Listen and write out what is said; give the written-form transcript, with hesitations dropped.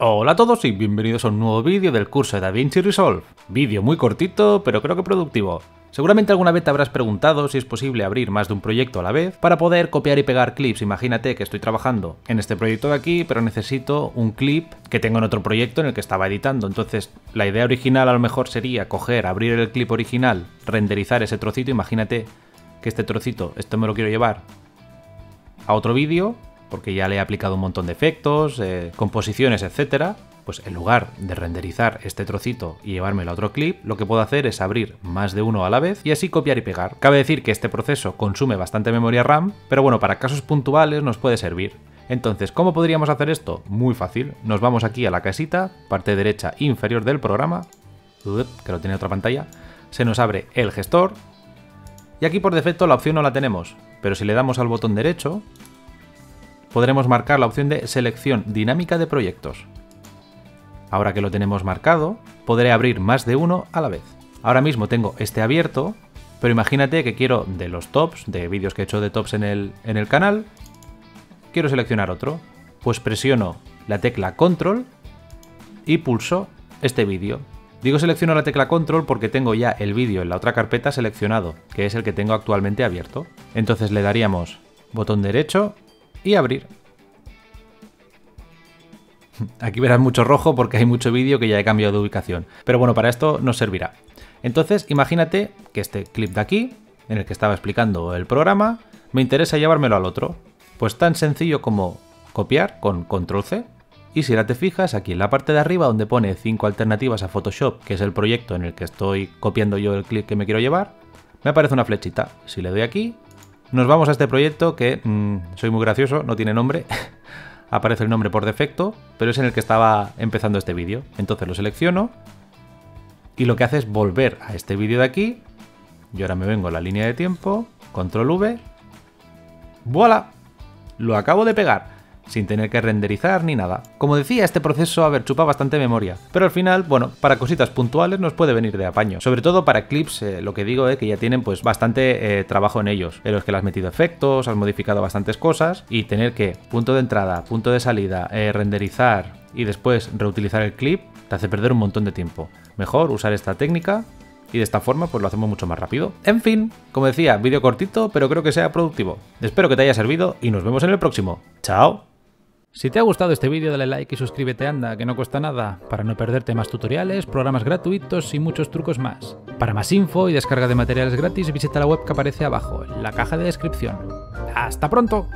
Hola a todos y bienvenidos a un nuevo vídeo del curso de DaVinci Resolve. Vídeo muy cortito, pero creo que productivo. Seguramente alguna vez te habrás preguntado si es posible abrir más de un proyecto a la vez para poder copiar y pegar clips. Imagínate que estoy trabajando en este proyecto de aquí, pero necesito un clip que tengo en otro proyecto en el que estaba editando. Entonces, la idea original a lo mejor sería coger, abrir el clip original, renderizar ese trocito. Imagínate que este trocito, esto me lo quiero llevar a otro vídeo, porque ya le he aplicado un montón de efectos, composiciones, etcétera. Pues en lugar de renderizar este trocito y llevármelo a otro clip, lo que puedo hacer es abrir más de uno a la vez y así copiar y pegar. Cabe decir que este proceso consume bastante memoria RAM, pero bueno, para casos puntuales nos puede servir. Entonces, ¿cómo podríamos hacer esto? Muy fácil. Nos vamos aquí a la casita, parte derecha inferior del programa, que lo tiene otra pantalla. Se nos abre el gestor y aquí por defecto la opción no la tenemos, pero si le damos al botón derecho podremos marcar la opción de selección dinámica de proyectos. Ahora que lo tenemos marcado, podré abrir más de uno a la vez. Ahora mismo tengo este abierto, pero imagínate que quiero de los tops, de vídeos que he hecho de tops en el canal, quiero seleccionar otro. Pues presiono la tecla Control y pulso este vídeo. Digo selecciono la tecla Control porque tengo ya el vídeo en la otra carpeta seleccionado, que es el que tengo actualmente abierto. Entonces le daríamos botón derecho y abrir. Aquí verás mucho rojo porque hay mucho vídeo que ya he cambiado de ubicación. Pero bueno, para esto nos servirá. Entonces, imagínate que este clip de aquí, en el que estaba explicando el programa, me interesa llevármelo al otro. Pues tan sencillo como copiar con Control-C. Y si ahora te fijas, aquí en la parte de arriba donde pone 5 alternativas a Photoshop, que es el proyecto en el que estoy copiando yo el clip que me quiero llevar, me aparece una flechita. Si le doy aquí, nos vamos a este proyecto que, soy muy gracioso, no tiene nombre. Aparece el nombre por defecto, pero es en el que estaba empezando este vídeo. Entonces lo selecciono y lo que hace es volver a este vídeo de aquí. Yo ahora me vengo a la línea de tiempo, Control V. ¡Voilà! Lo acabo de pegar, sin tener que renderizar ni nada. Como decía, este proceso, a ver, chupa bastante memoria. Pero al final, bueno, para cositas puntuales nos puede venir de apaño. Sobre todo para clips, lo que digo es que ya tienen pues bastante trabajo en ellos. En los que le has metido efectos, has modificado bastantes cosas. Y tener que punto de entrada, punto de salida, renderizar y después reutilizar el clip, te hace perder un montón de tiempo. Mejor usar esta técnica y de esta forma pues lo hacemos mucho más rápido. En fin, como decía, vídeo cortito, pero creo que sea productivo. Espero que te haya servido y nos vemos en el próximo. ¡Chao! Si te ha gustado este vídeo dale like y suscríbete, anda, que no cuesta nada, para no perderte más tutoriales, programas gratuitos y muchos trucos más. Para más info y descarga de materiales gratis visita la web que aparece abajo, en la caja de descripción. ¡Hasta pronto!